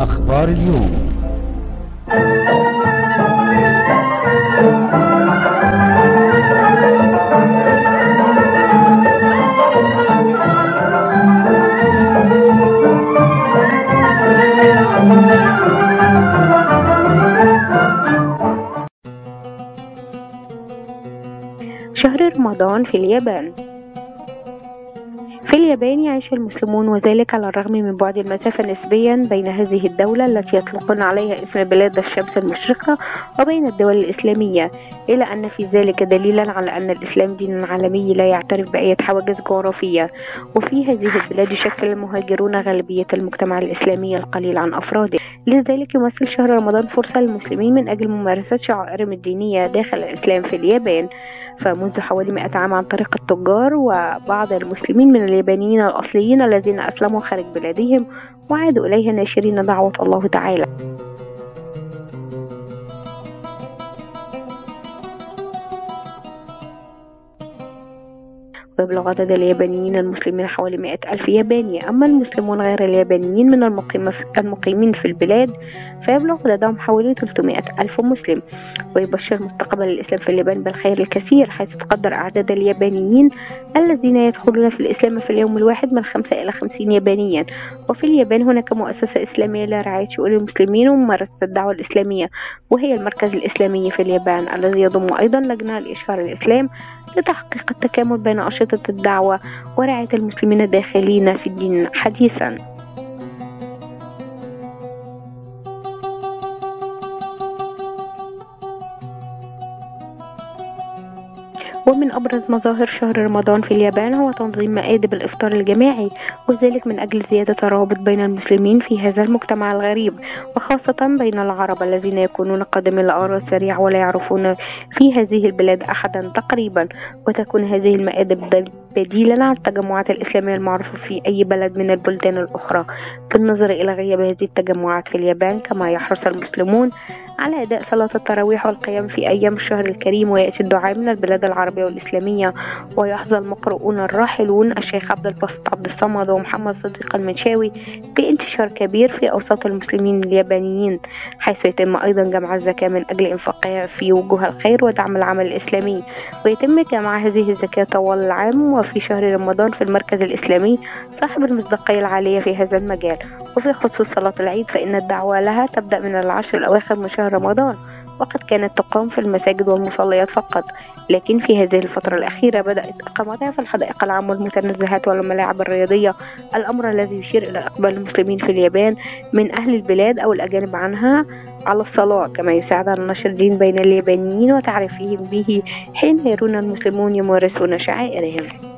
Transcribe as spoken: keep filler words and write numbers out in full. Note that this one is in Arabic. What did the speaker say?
أخبار اليوم. شهر رمضان في اليابان. في اليابان يعيش المسلمون وذلك على الرغم من بعد المسافة نسبيا بين هذه الدولة التي يطلقون عليها اسم بلاد الشمس المشرقة وبين الدول الإسلامية، إلى أن في ذلك دليلا على أن الإسلام دين عالمي لا يعترف بأي حواجز جغرافية. وفي هذه البلاد يشكل المهاجرون غالبية المجتمع الإسلامي القليل عن أفراده، لذلك يمثل شهر رمضان فرصة للمسلمين من أجل ممارسة شعائرهم الدينية داخل الإسلام في اليابان. فمنذ حوالي مئة عام عن طريق التجار وبعض المسلمين من اليابانيين الأصليين الذين أسلموا خارج بلادهم وعادوا إليها ناشرين دعوة الله تعالى. ويبلغ عدد اليابانيين المسلمين حوالي مائة ألف ياباني، أما المسلمون غير اليابانيين من المقيمين في البلاد فيبلغ عددهم حوالي ثلاثمائة ألف مسلم. ويبشر مستقبل الإسلام في اليابان بالخير الكثير، حيث تقدر أعداد اليابانيين الذين يدخلون في الإسلام في اليوم الواحد من خمسة إلى خمسين يابانيا. وفي اليابان هناك مؤسسة إسلامية لرعاية شؤون المسلمين وممارسة الدعوة الإسلامية، وهي المركز الإسلامي في اليابان، الذي يضم أيضا لجنة لإشهار الإسلام لتحقيق التكامل بين أنشطة الدعوة ورعاية المسلمين الداخلين في الدين حديثا. ومن أبرز مظاهر شهر رمضان في اليابان هو تنظيم مآدب الإفطار الجماعي، وذلك من أجل زيادة الروابط بين المسلمين في هذا المجتمع الغريب، وخاصة بين العرب الذين يكونون قادمي الأعراض سريع ولا يعرفون في هذه البلاد أحدا تقريبا. وتكون هذه المآدب بديلا عن التجمعات الإسلامية المعروفة في أي بلد من البلدان الأخرى. بالنظر إلى غياب هذه التجمعات في اليابان، كما يحرص المسلمون على أداء صلاة التراويح والقيام في أيام الشهر الكريم، ويأتي الدعاء من البلاد العربية والإسلامية، ويحظى المقرؤون الراحلون الشيخ عبدالباسط عبدالصمد ومحمد صديق المنشاوي بانتشار كبير في أوساط المسلمين اليابانيين، حيث يتم أيضا جمع الزكاة من أجل إنفاقها في وجوه الخير ودعم العمل الإسلامي. ويتم جمع هذه الزكاة طوال العام وفي شهر رمضان في المركز الإسلامي صاحب المصداقية العالية في هذا المجال. وفي خصوص صلاة العيد فإن الدعوة لها تبدأ من العشر الأواخر من شهر رمضان، وقد كانت تقام في المساجد والمصليات فقط، لكن في هذه الفترة الأخيرة بدأت إقامتها في الحدائق العامة والمتنزهات والملاعب الرياضية، الأمر الذي يشير إلى إقبال المسلمين في اليابان من أهل البلاد أو الأجانب عنها على الصلاة، كما يساعد على نشر الدين بين اليابانيين وتعريفهم به حين يرون المسلمون يمارسون شعائرهم.